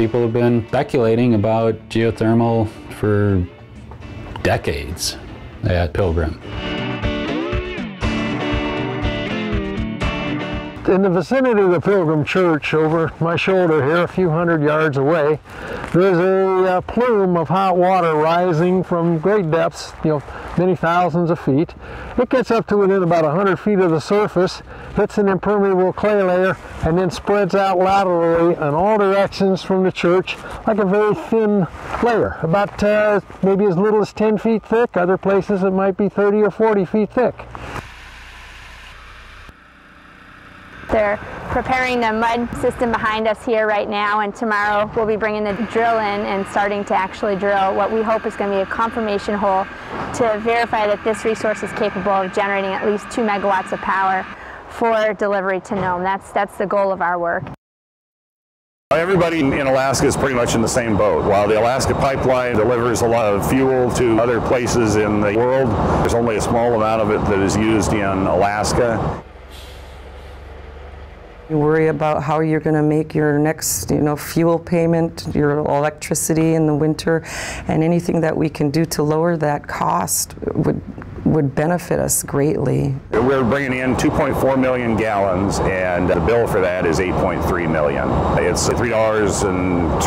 people have been speculating about geothermal for decades at Pilgrim. In the vicinity of the Pilgrim Church, over my shoulder here, a few hundred yards away, there's a plume of hot water rising from great depths, you know, many thousands of feet. It gets up to within about 100 feet of the surface, hits an impermeable clay layer, and then spreads out laterally in all directions from the church like a very thin layer, about maybe as little as 10 feet thick. Other places it might be 30 or 40 feet thick. They're preparing a mud system behind us here right now, and tomorrow we'll be bringing the drill in and starting to actually drill what we hope is going to be a confirmation hole to verify that this resource is capable of generating at least 2 megawatts of power for delivery to Nome. That's the goal of our work. Everybody in Alaska is pretty much in the same boat. While the Alaska pipeline delivers a lot of fuel to other places in the world, there's only a small amount of it that is used in Alaska. You worry about how you're going to make your next, fuel payment, your electricity in the winter, and anything that we can do to lower that cost would benefit us greatly. We're bringing in 2.4 million gallons, and the bill for that is 8.3 million. It's $3.20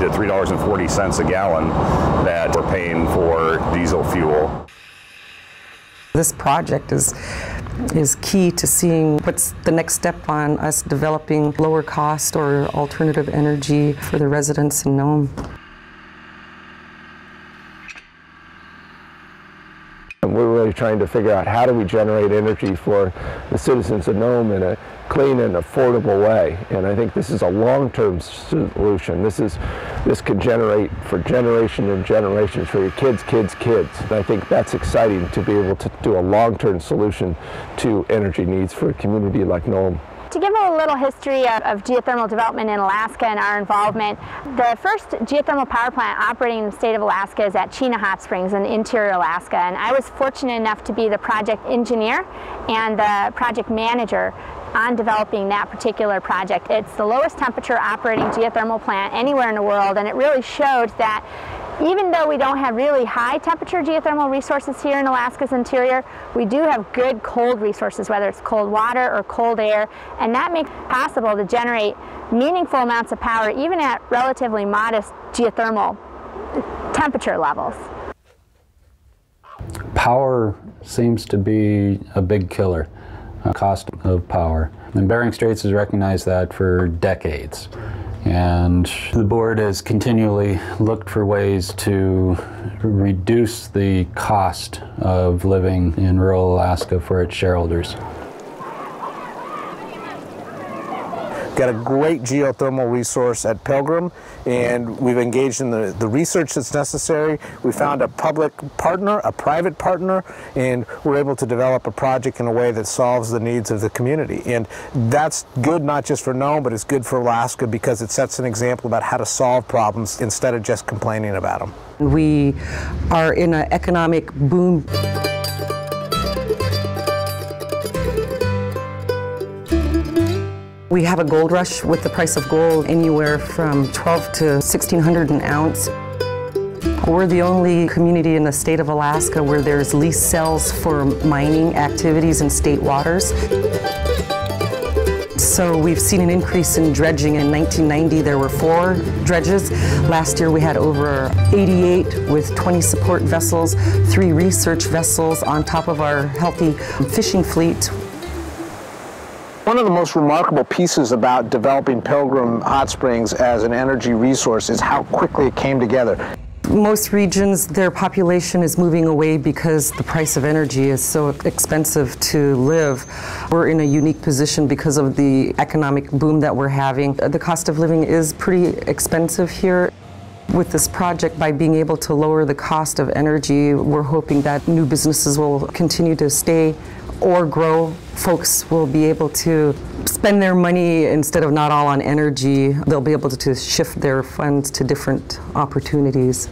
to $3.40 a gallon that we're paying for diesel fuel. This project is key to seeing what's the next step on us developing lower cost or alternative energy for the residents in Nome. We're really trying to figure out how do we generate energy for the citizens of Nome in a clean and affordable way, and I think this is a long-term solution. This could generate for generation and generations for your kids, kids, kids. And I think that's exciting to be able to do a long-term solution to energy needs for a community like Nome. To give a little history of geothermal development in Alaska and our involvement, the first geothermal power plant operating in the state of Alaska is at Chena Hot Springs in interior Alaska, and I was fortunate enough to be the project engineer and the project manager on developing that particular project. It's the lowest temperature operating geothermal plant anywhere in the world, and it really showed that even though we don't have really high temperature geothermal resources here in Alaska's interior, we do have good cold resources, whether it's cold water or cold air, and that makes it possible to generate meaningful amounts of power even at relatively modest geothermal temperature levels. Power seems to be a big killer. Cost of power. And Bering Straits has recognized that for decades. And the board has continually looked for ways to reduce the cost of living in rural Alaska for its shareholders. Got a great geothermal resource at Pilgrim, and we've engaged in the research that's necessary. We found a public partner, a private partner, and we're able to develop a project in a way that solves the needs of the community. And that's good not just for Nome, but it's good for Alaska because it sets an example about how to solve problems instead of just complaining about them. We are in an economic boom. We have a gold rush with the price of gold anywhere from $1,200 to $1,600 an ounce. We're the only community in the state of Alaska where there's lease sales for mining activities in state waters. So we've seen an increase in dredging. In 1990, there were 4 dredges. Last year, we had over 88 with 20 support vessels, 3 research vessels on top of our healthy fishing fleet. One of the most remarkable pieces about developing Pilgrim Hot Springs as an energy resource is how quickly it came together. Most regions, their population is moving away because the price of energy is so expensive to live. We're in a unique position because of the economic boom that we're having. The cost of living is pretty expensive here. With this project, by being able to lower the cost of energy, we're hoping that new businesses will continue to stay or grow. Folks will be able to spend their money instead of not all on energy. They'll be able to shift their funds to different opportunities.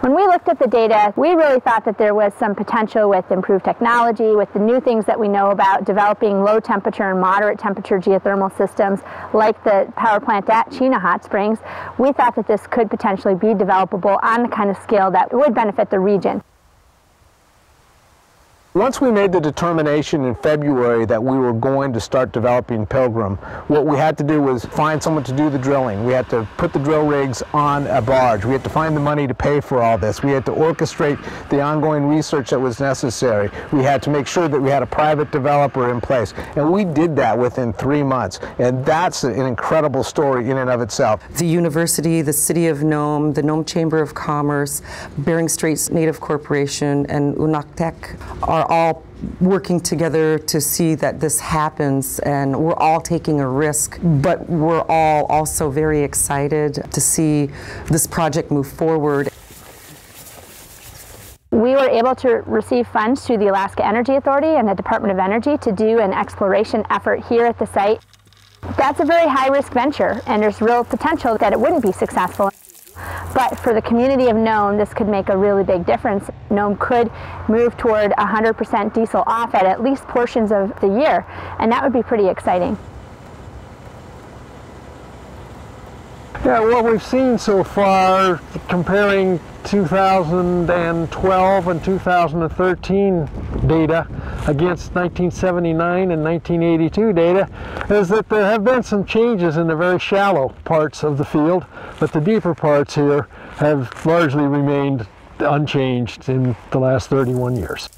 When we looked at the data, we really thought that there was some potential with improved technology, with the new things that we know about developing low temperature and moderate temperature geothermal systems like the power plant at Chena Hot Springs. We thought that this could potentially be developable on the kind of scale that would benefit the region. Once we made the determination in February that we were going to start developing Pilgrim, what we had to do was find someone to do the drilling. We had to put the drill rigs on a barge. We had to find the money to pay for all this. We had to orchestrate the ongoing research that was necessary. We had to make sure that we had a private developer in place. And we did that within 3 months. And that's an incredible story in and of itself. The university, the city of Nome, the Nome Chamber of Commerce, Bering Straits Native Corporation, and UNAC Tech are all working together to see that this happens, and we're all taking a risk, but we're all also very excited to see this project move forward. We were able to receive funds through the Alaska Energy Authority and the Department of Energy to do an exploration effort here at the site. That's a very high-risk venture, and there's real potential that it wouldn't be successful. But for the community of Nome, this could make a really big difference. Nome could move toward 100% diesel off at least portions of the year, and that would be pretty exciting. Yeah, what we've seen so far, comparing 2012 and 2013 data against 1979 and 1982 data, is that there have been some changes in the very shallow parts of the field, but the deeper parts here have largely remained unchanged in the last 31 years.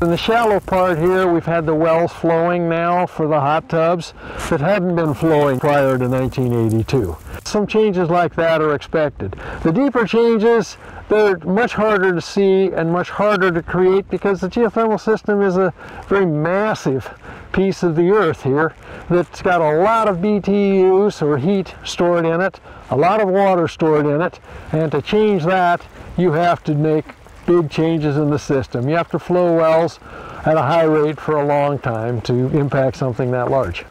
In the shallow part here, we've had the wells flowing now for the hot tubs that hadn't been flowing prior to 1982. Some changes like that are expected. The deeper changes, they're much harder to see and much harder to create because the geothermal system is a very massive piece of the earth here that's got a lot of BTUs or heat stored in it, a lot of water stored in it, and to change that, you have to make big changes in the system. You have to flow wells at a high rate for a long time to impact something that large.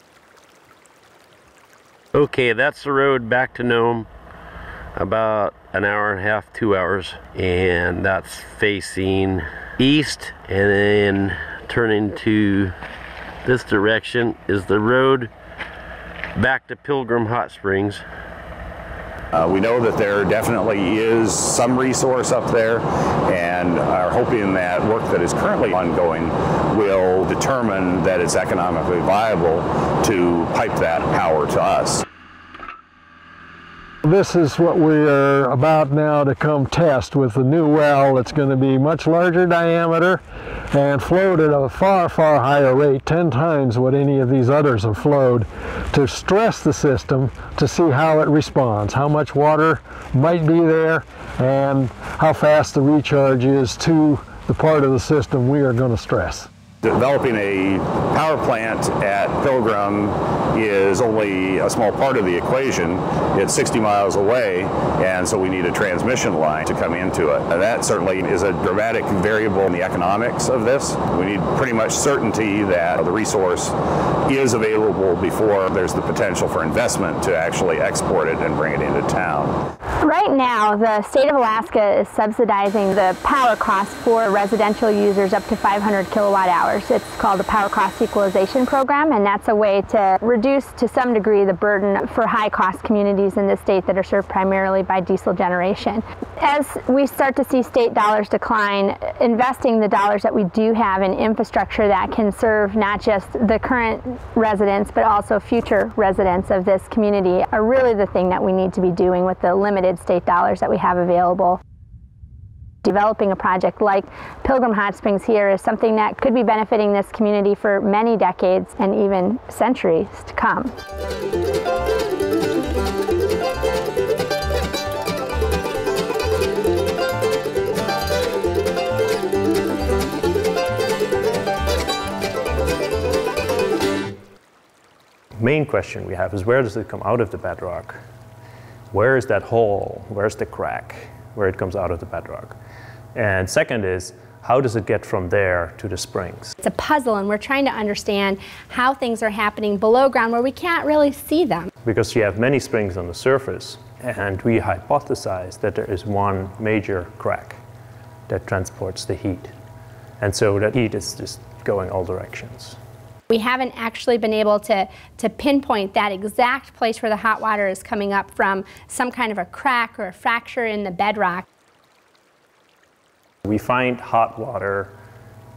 Okay, that's the road back to Nome, about an hour and a half, 2 hours, and that's facing east, and then turning to this direction is the road back to Pilgrim Hot Springs. We know that there definitely is some resource up there, and are hoping that work that is currently ongoing will determine that it's economically viable to pipe that power to us. This is what we are about now to come test with the new well that's going to be much larger diameter and flowed at a far, far higher rate, 10 times what any of these others have flowed, to stress the system to see how it responds, how much water might be there, and how fast the recharge is to the part of the system we are going to stress. Developing a power plant at Pilgrim is only a small part of the equation. It's 60 miles away, and so we need a transmission line to come into it. And that certainly is a dramatic variable in the economics of this. We need pretty much certainty that the resource is available before there's the potential for investment to actually export it and bring it into town. Right now, the state of Alaska is subsidizing the power cost for residential users up to 500 kilowatt hours. It's called the Power Cost Equalization Program, and that's a way to reduce to some degree the burden for high-cost communities in the state that are served primarily by diesel generation. As we start to see state dollars decline, investing the dollars that we do have in infrastructure that can serve not just the current residents but also future residents of this community are really the thing that we need to be doing with the limited state dollars that we have available. Developing a project like Pilgrim Hot Springs here is something that could be benefiting this community for many decades and even centuries to come. The main question we have is, where does it come out of the bedrock? Where is that hole? Where's the crack where it comes out of the bedrock? And second is, how does it get from there to the springs? It's a puzzle, and we're trying to understand how things are happening below ground where we can't really see them. Because you have many springs on the surface, And we hypothesize that there is one major crack that transports the heat. And so that heat is just going all directions. We haven't actually been able to pinpoint that exact place where the hot water is coming up from, some kind of a crack or a fracture in the bedrock. We find hot water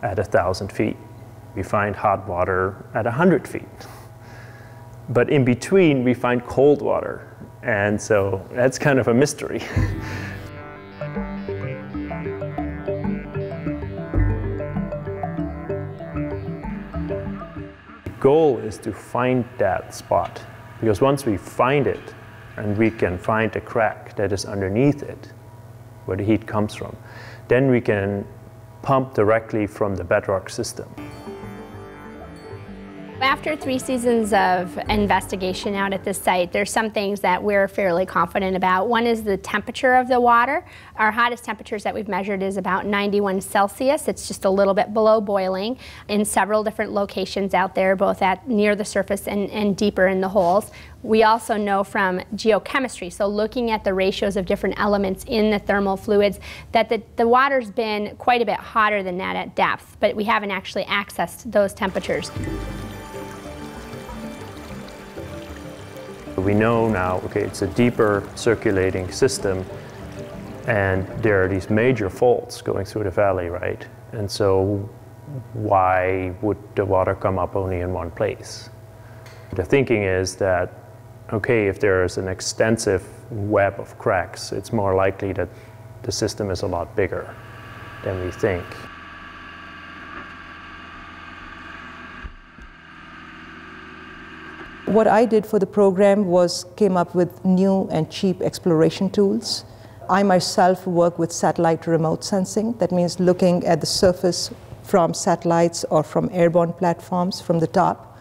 at 1,000 feet. We find hot water at 100 feet. But in between, we find cold water. And so that's kind of a mystery. The goal is to find that spot, because once we find it and we can find a crack that is underneath it, where the heat comes from, then we can pump directly from the bedrock system. After 3 seasons of investigation out at this site, there's some things that we're fairly confident about. One is the temperature of the water. Our hottest temperatures that we've measured is about 91 Celsius. It's just a little bit below boiling in several different locations out there, both at near the surface and deeper in the holes. We also know from geochemistry, so looking at the ratios of different elements in the thermal fluids, that the water's been quite a bit hotter than that at depth, but we haven't actually accessed those temperatures. We know now, okay, it's a deeper circulating system, and there are these major faults going through the valley, right? And so why would the water come up only in one place? The thinking is that, okay, if there is an extensive web of cracks, it's more likely that the system is a lot bigger than we think. What I did for the program was came up with new and cheap exploration tools. I myself work with satellite remote sensing. That means looking at the surface from satellites or from airborne platforms from the top.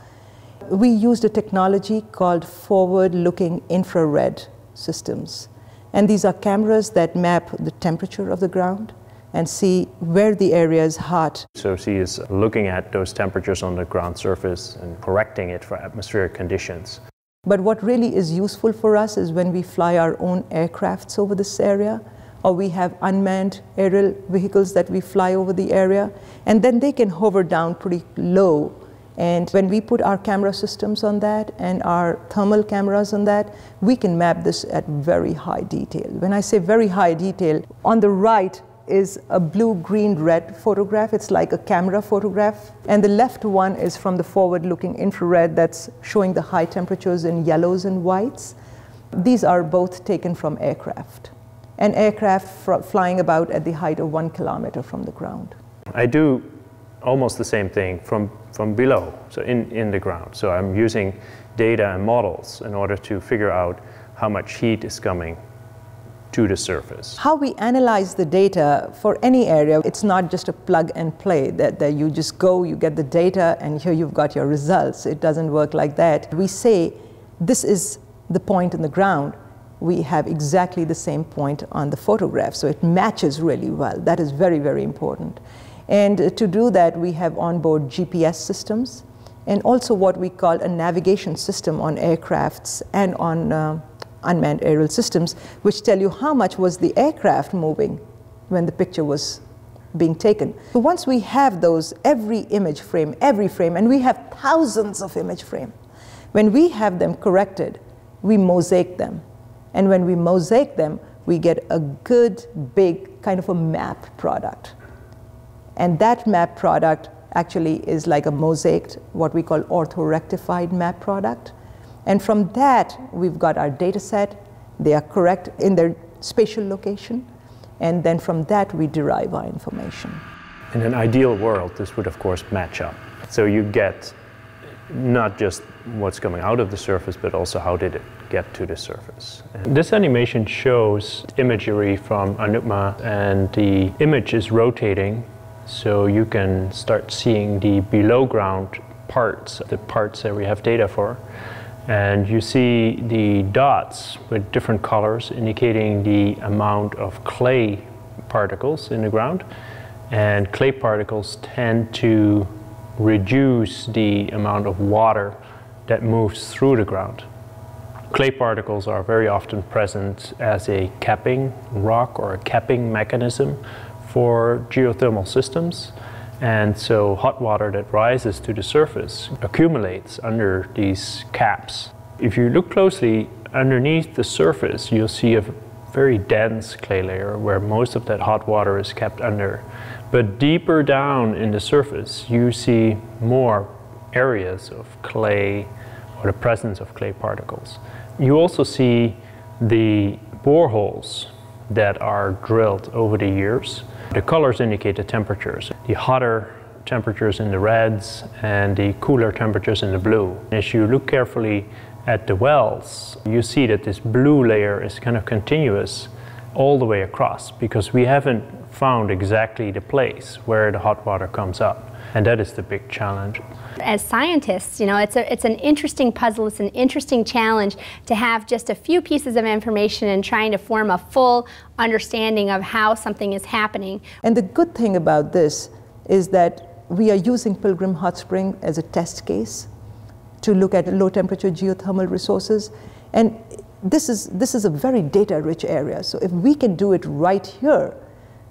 We used a technology called forward-looking infrared systems. And these are cameras that map the temperature of the ground and see where the area is hot. So she is looking at those temperatures on the ground surface and correcting it for atmospheric conditions. But what really is useful for us is when we fly our own aircrafts over this area, or we have unmanned aerial vehicles that we fly over the area, and then they can hover down pretty low. And when we put our camera systems on that and our thermal cameras on that, we can map this at very high detail. When I say very high detail, on the right, is a blue, green, red photograph. It's like a camera photograph. And the left one is from the forward-looking infrared that's showing the high temperatures in yellows and whites. These are both taken from aircraft. An aircraft flying about at the height of 1 kilometer from the ground. I do almost the same thing from below, so in the ground. So I'm using data and models in order to figure out how much heat is coming to the surface. How we analyze the data for any area, it's not just a plug and play that you just go, you get the data, and here you've got your results. It doesn't work like that. We say, this is the point in the ground. We have exactly the same point on the photograph, so it matches really well. That is very, very important. And to do that, we have onboard GPS systems, and also what we call a navigation system on aircrafts and on unmanned aerial systems, which tell you how much was the aircraft moving when the picture was being taken. So once we have those, every image frame, and we have thousands of image frames, when we have them corrected, we mosaic them. And when we mosaic them, we get a good, big, kind of a map product. And that map product actually is like a mosaiced, what we call orthorectified map product. And from that, we've got our data set. They are correct in their spatial location. And then from that, we derive our information. In an ideal world, this would, of course, match up. So you get not just what's coming out of the surface, but also how did it get to the surface. And this animation shows imagery from Anupma, and the image is rotating. So you can start seeing the below-ground parts, the parts that we have data for. And you see the dots with different colors indicating the amount of clay particles in the ground. And clay particles tend to reduce the amount of water that moves through the ground. Clay particles are very often present as a capping rock or a capping mechanism for geothermal systems. And so hot water that rises to the surface accumulates under these caps. If you look closely underneath the surface, you'll see a very dense clay layer where most of that hot water is kept under. But deeper down in the surface, you see more areas of clay or the presence of clay particles. You also see the boreholes that are drilled over the years. The colors indicate the temperatures. The hotter temperatures in the reds and the cooler temperatures in the blue. As you look carefully at the wells, you see that this blue layer is kind of continuous all the way across because we haven't found exactly the place where the hot water comes up. And that is the big challenge. As scientists, you know, it's an interesting puzzle, it's an interesting challenge to have just a few pieces of information and trying to form a full understanding of how something is happening. And the good thing about this is that we are using Pilgrim Hot Spring as a test case to look at low temperature geothermal resources. And this is a very data rich area. So if we can do it right here,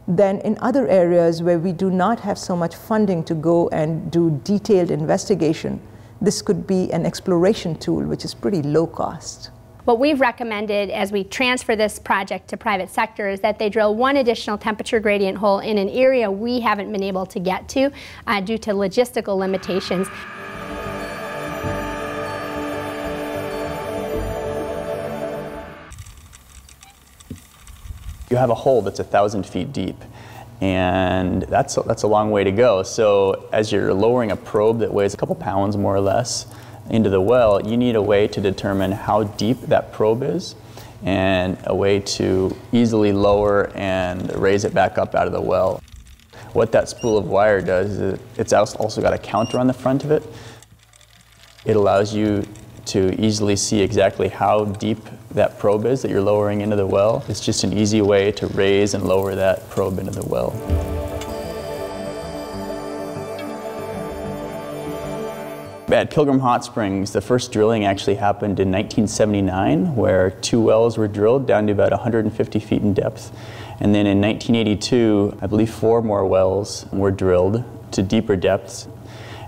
then in other areas where we do not have so much funding to go and do detailed investigation, this could be an exploration tool which is pretty low cost. What we've recommended as we transfer this project to private sector is that they drill one additional temperature gradient hole in an area we haven't been able to get to due to logistical limitations. You have a hole that's 1,000 feet deep, and that's a long way to go. So as you're lowering a probe that weighs a couple pounds more or less into the well, you need a way to determine how deep that probe is and a way to easily lower and raise it back up out of the well. What that spool of wire does is it's also got a counter on the front of it. It allows you to easily see exactly how deep that probe is that you're lowering into the well. It's just an easy way to raise and lower that probe into the well. At Pilgrim Hot Springs, the first drilling actually happened in 1979, where 2 wells were drilled down to about 150 feet in depth. And then in 1982, I believe 4 more wells were drilled to deeper depths.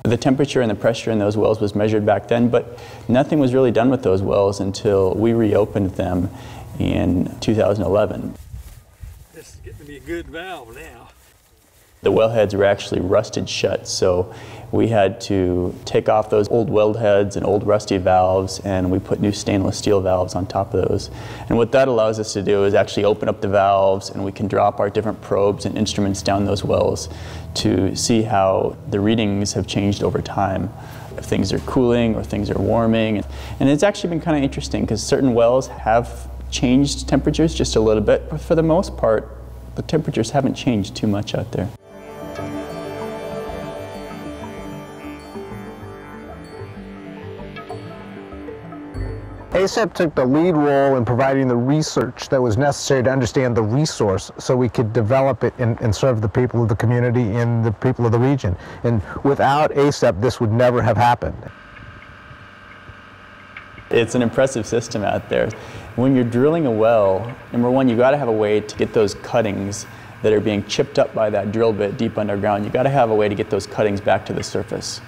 The temperature and the pressure in those wells was measured back then, but nothing was really done with those wells until we reopened them in 2011. This is getting to be a good valve now. The wellheads were actually rusted shut, so we had to take off those old wellheads and old rusty valves, and we put new stainless steel valves on top of those. And what that allows us to do is actually open up the valves, and we can drop our different probes and instruments down those wells to see how the readings have changed over time, if things are cooling or things are warming. And it's actually been kind of interesting because certain wells have changed temperatures just a little bit, but for the most part, the temperatures haven't changed too much out there. ACEP took the lead role in providing the research that was necessary to understand the resource so we could develop it and serve the people of the community and the people of the region. And without ACEP, this would never have happened. It's an impressive system out there. When you're drilling a well, number one, you got to have a way to get those cuttings that are being chipped up by that drill bit deep underground. You got to have a way to get those cuttings back to the surface.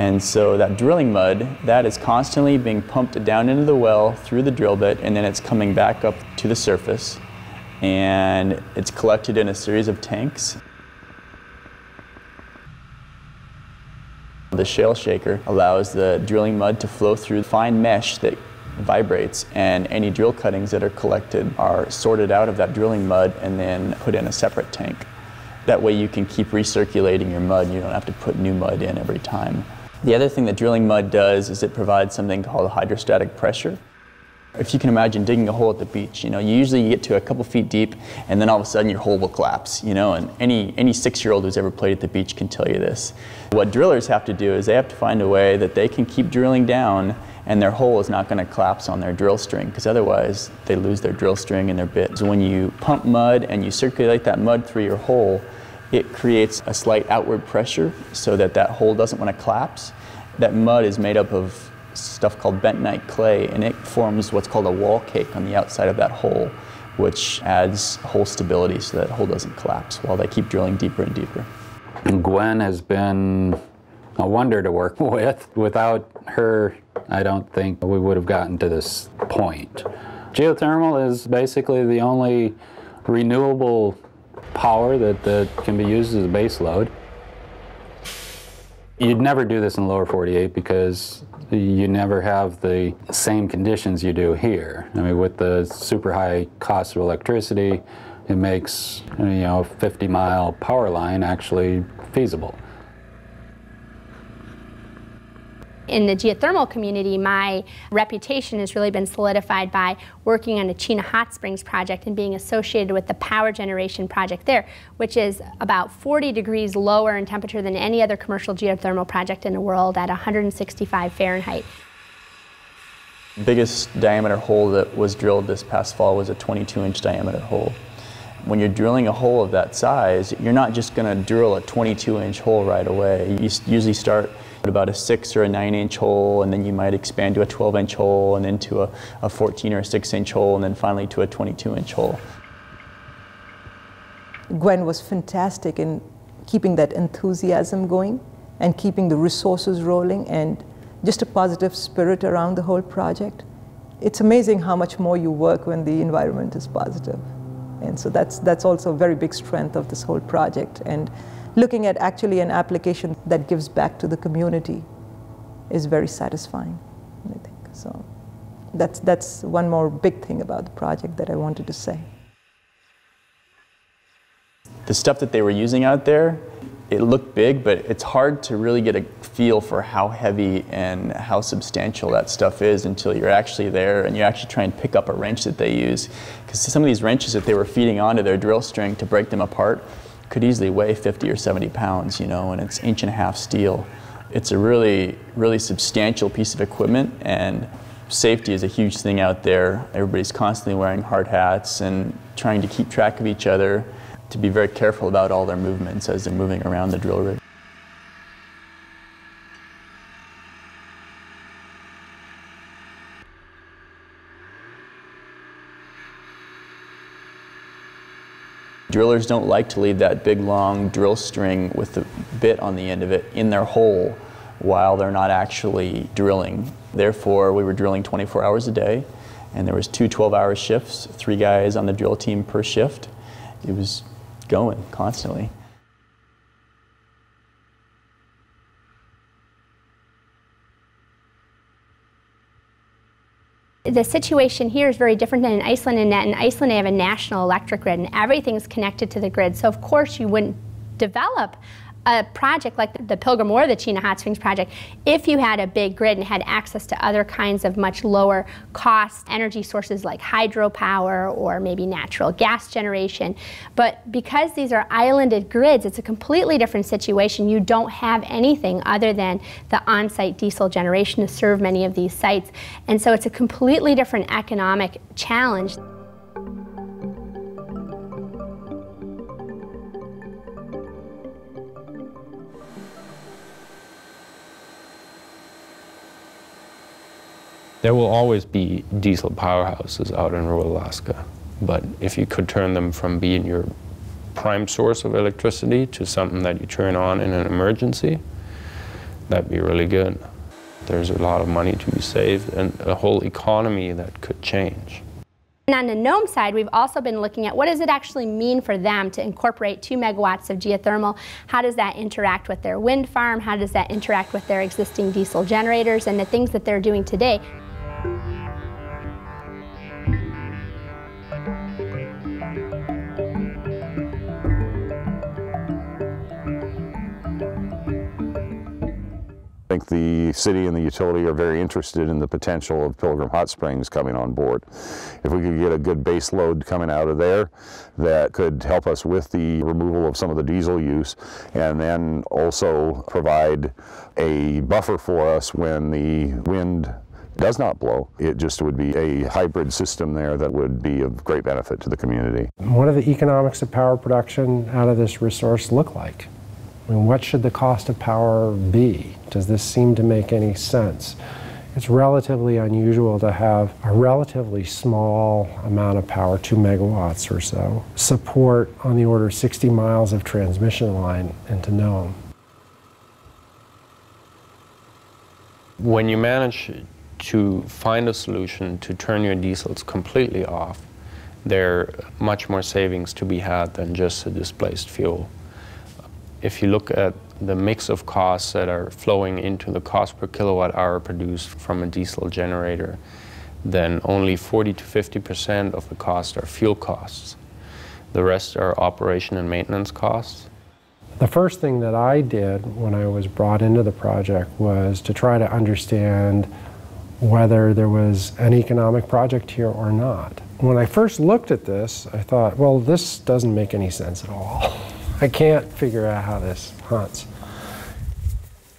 And so that drilling mud, that is constantly being pumped down into the well through the drill bit, and then it's coming back up to the surface, and it's collected in a series of tanks. The shale shaker allows the drilling mud to flow through fine mesh that vibrates, and any drill cuttings that are collected are sorted out of that drilling mud and then put in a separate tank. That way you can keep recirculating your mud, you don't have to put new mud in every time. The other thing that drilling mud does is it provides something called hydrostatic pressure. If you can imagine digging a hole at the beach, you know, you get to a couple feet deep and then all of a sudden your hole will collapse, you know, and any 6-year-old who's ever played at the beach can tell you this. What drillers have to do is they have to find a way that they can keep drilling down and their hole is not going to collapse on their drill string, because otherwise they lose their drill string and their bit. So when you pump mud and you circulate that mud through your hole, it creates a slight outward pressure so that that hole doesn't want to collapse. That mud is made up of stuff called bentonite clay, and it forms what's called a wall cake on the outside of that hole, which adds hole stability so that hole doesn't collapse while they keep drilling deeper and deeper. Gwen has been a wonder to work with. Without her, I don't think we would have gotten to this point. Geothermal is basically the only renewable power that can be used as a base load. You'd never do this in the lower 48 because you never have the same conditions you do here. I mean, with the super high cost of electricity, it makes, you know, a 50-mile power line actually feasible. In the geothermal community, my reputation has really been solidified by working on the Chena Hot Springs project and being associated with the power generation project there, which is about 40 degrees lower in temperature than any other commercial geothermal project in the world at 165 Fahrenheit. The biggest diameter hole that was drilled this past fall was a 22-inch diameter hole. When you're drilling a hole of that size, you're not just going to drill a 22-inch hole right away. You usually start at about a 6 or a 9-inch hole, and then you might expand to a 12-inch hole, and then to a 14 or a 6-inch hole, and then finally to a 22-inch hole. Gwen was fantastic in keeping that enthusiasm going and keeping the resources rolling and just a positive spirit around the whole project. It's amazing how much more you work when the environment is positive. And so that's also a very big strength of this whole project. And looking at actually an application that gives back to the community is very satisfying, I think. So that's one more big thing about the project that I wanted to say. The stuff that they were using out there, it looked big, but it's hard to really get a feel for how heavy and how substantial that stuff is until you're actually there and you actually try and pick up a wrench that they use. Because some of these wrenches that they were feeding onto their drill string to break them apart could easily weigh 50 or 70 pounds, you know, and it's 1.5-inch steel. It's a really, really substantial piece of equipment, and safety is a huge thing out there. Everybody's constantly wearing hard hats and trying to keep track of each other, to be very careful about all their movements as they're moving around the drill rig. Drillers don't like to leave that big long drill string with the bit on the end of it in their hole while they're not actually drilling. Therefore, we were drilling 24 hours a day, and there was two 12-hour shifts, 3 guys on the drill team per shift. It was going constantly. The situation here is very different than in Iceland in that in Iceland they have a national electric grid and everything's connected to the grid, so of course you wouldn't develop a project like the Pilgrim or the Chena Hot Springs project if you had a big grid and had access to other kinds of much lower cost energy sources like hydropower or maybe natural gas generation. But because these are islanded grids, it's a completely different situation. You don't have anything other than the on-site diesel generation to serve many of these sites. And so it's a completely different economic challenge. There will always be diesel powerhouses out in rural Alaska, but if you could turn them from being your prime source of electricity to something that you turn on in an emergency, that'd be really good. There's a lot of money to be saved and a whole economy that could change. And on the Nome side, we've also been looking at what does it actually mean for them to incorporate 2 megawatts of geothermal? How does that interact with their wind farm? How does that interact with their existing diesel generators and the things that they're doing today? I think the city and the utility are very interested in the potential of Pilgrim Hot Springs coming on board. If we could get a good base load coming out of there, that could help us with the removal of some of the diesel use, and then also provide a buffer for us when the wind does not blow. It just would be a hybrid system there that would be of great benefit to the community. What do the economics of power production out of this resource look like? I mean, what should the cost of power be? Does this seem to make any sense? It's relatively unusual to have a relatively small amount of power, 2 megawatts or so, support on the order of 60 miles of transmission line into Nome. When you manage to find a solution to turn your diesels completely off, there are much more savings to be had than just a displaced fuel. If you look at the mix of costs that are flowing into the cost per kilowatt hour produced from a diesel generator, then only 40 to 50% of the cost are fuel costs. The rest are operation and maintenance costs. The first thing that I did when I was brought into the project was to try to understand whether there was an economic project here or not. When I first looked at this, I thought, well, this doesn't make any sense at all. I can't figure out how this hunts.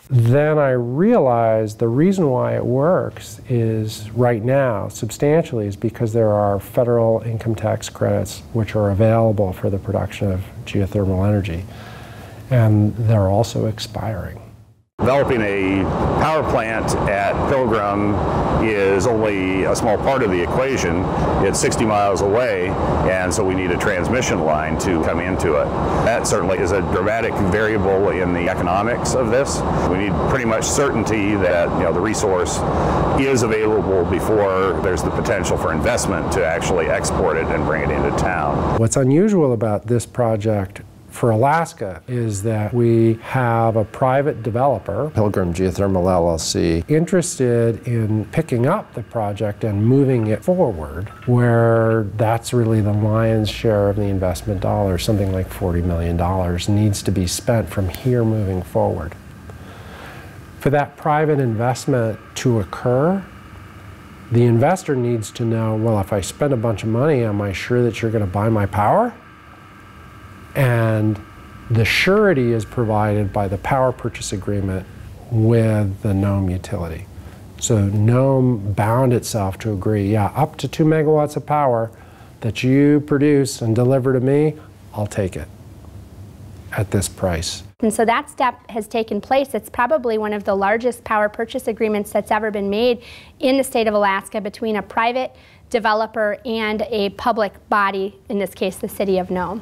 Then I realized the reason why it works is right now, substantially, is because there are federal income tax credits which are available for the production of geothermal energy, and they're also expiring. Developing a power plant at Pilgrim is only a small part of the equation. It's 60 miles away, and so we need a transmission line to come into it. That certainly is a dramatic variable in the economics of this. We need pretty much certainty that, you know, the resource is available before there's the potential for investment to actually export it and bring it into town. What's unusual about this project for Alaska is that we have a private developer, Pilgrim Geothermal LLC, interested in picking up the project and moving it forward, where that's really the lion's share of the investment dollars. Something like $40 million needs to be spent from here moving forward. For that private investment to occur, the investor needs to know, well, if I spend a bunch of money, am I sure that you're going to buy my power? And the surety is provided by the power purchase agreement with the Nome utility. So Nome bound itself to agree, yeah, up to 2 megawatts of power that you produce and deliver to me, I'll take it at this price. And so that step has taken place. It's probably one of the largest power purchase agreements that's ever been made in the state of Alaska between a private developer and a public body, in this case the city of Nome.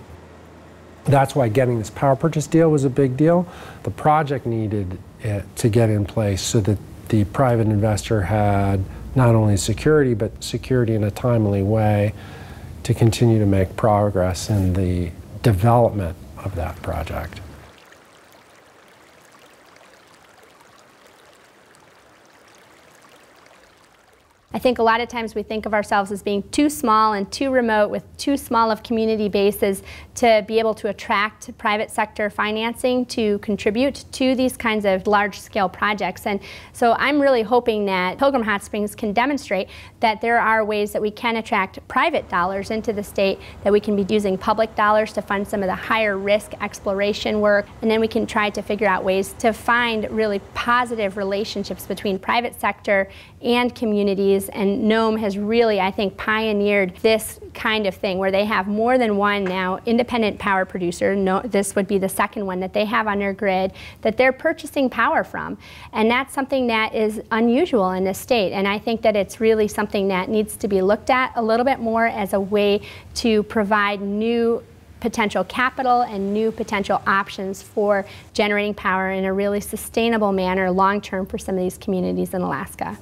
That's why getting this power purchase deal was a big deal. The project needed it to get in place so that the private investor had not only security, but security in a timely way to continue to make progress in the development of that project. I think a lot of times we think of ourselves as being too small and too remote with too small of community bases to be able to attract private sector financing to contribute to these kinds of large-scale projects. And so I'm really hoping that Pilgrim Hot Springs can demonstrate that there are ways that we can attract private dollars into the state, that we can be using public dollars to fund some of the higher risk exploration work, and then we can try to figure out ways to find really positive relationships between private sector and communities. And Nome has really, I think, pioneered this kind of thing where they have more than one now independent power producer. No, this would be the second one that they have on their grid that they're purchasing power from. And that's something that is unusual in this state. And I think that it's really something that needs to be looked at a little bit more as a way to provide new potential capital and new potential options for generating power in a really sustainable manner long term for some of these communities in Alaska.